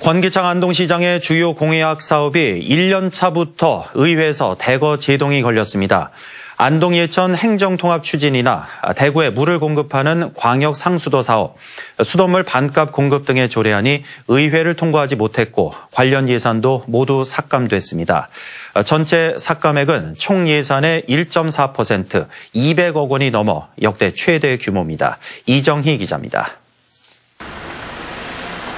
권기창 안동시장의 주요 공약 사업이 1년 차부터 의회에서 대거 제동이 걸렸습니다. 안동 예천 행정통합 추진이나 대구에 물을 공급하는 광역상수도 사업, 수돗물 반값 공급 등의 조례안이 의회를 통과하지 못했고 관련 예산도 모두 삭감됐습니다. 전체 삭감액은 총 예산의 1.4%, 200억 원이 넘어 역대 최대 규모입니다. 이정희 기자입니다.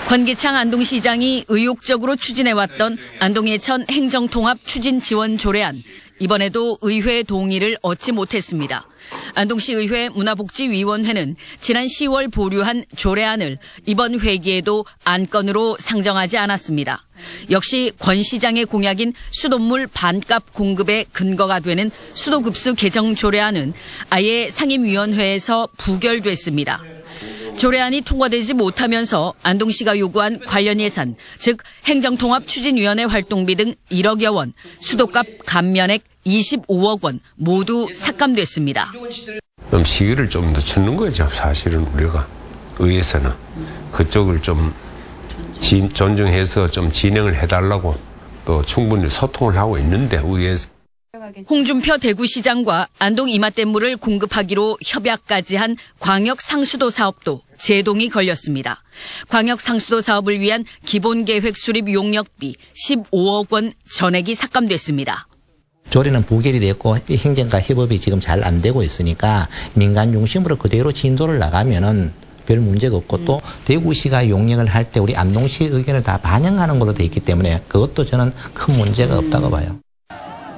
권기창 안동시장이 의욕적으로 추진해왔던 안동 예천 행정통합 추진 지원 조례안. 이번에도 의회 동의를 얻지 못했습니다. 안동시의회 문화복지위원회는 지난 10월 보류한 조례안을 이번 회기에도 안건으로 상정하지 않았습니다. 역시 권 시장의 공약인 수돗물 반값 공급의 근거가 되는 수도급수 개정 조례안은 아예 상임위원회에서 부결됐습니다. 조례안이 통과되지 못하면서 안동시가 요구한 관련 예산, 즉 행정통합추진위원회 활동비 등 1억여 원, 수도값 감면액 25억 원 모두 삭감됐습니다. 그럼 시기를 좀 늦추는 거죠. 사실은 우리가 의회에서는 그쪽을 좀 존중해서 좀 진행을 해달라고 또 충분히 소통을 하고 있는데 의회에서. 홍준표 대구시장과 안동 임하댐 물을 공급하기로 협약까지 한 광역상수도 사업도 제동이 걸렸습니다. 광역상수도 사업을 위한 기본계획 수립 용역비 15억 원 전액이 삭감됐습니다. 조례는 부결이 됐고 행정과 협업이 지금 잘 안 되고 있으니까 민간 중심으로 그대로 진도를 나가면은 별 문제가 없고 또 대구시가 용역을 할 때 우리 안동시의 의견을 다 반영하는 걸로 돼 있기 때문에 그것도 저는 큰 문제가 없다고 봐요.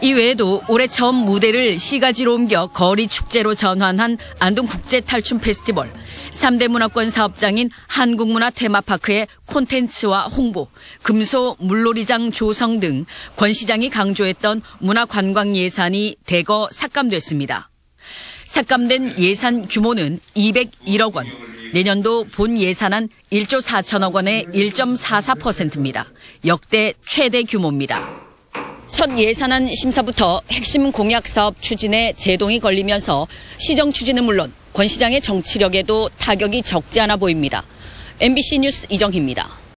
이외에도 올해 처음 무대를 시가지로 옮겨 거리 축제로 전환한 안동국제탈춤 페스티벌, 3대 문화권 사업장인 한국문화테마파크의 콘텐츠와 홍보, 금소 물놀이장 조성 등 권 시장이 강조했던 문화관광 예산이 대거 삭감됐습니다. 삭감된 예산 규모는 201억 원, 내년도 본 예산안 1조 4천억 원의 1.44%입니다. 역대 최대 규모입니다. 첫 예산안 심사부터 핵심 공약사업 추진에 제동이 걸리면서 시정 추진은 물론 권 시장의 정치력에도 타격이 적지 않아 보입니다. MBC 뉴스 이정희입니다.